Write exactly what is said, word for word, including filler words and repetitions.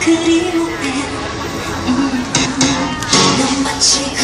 그리움에 넌 마치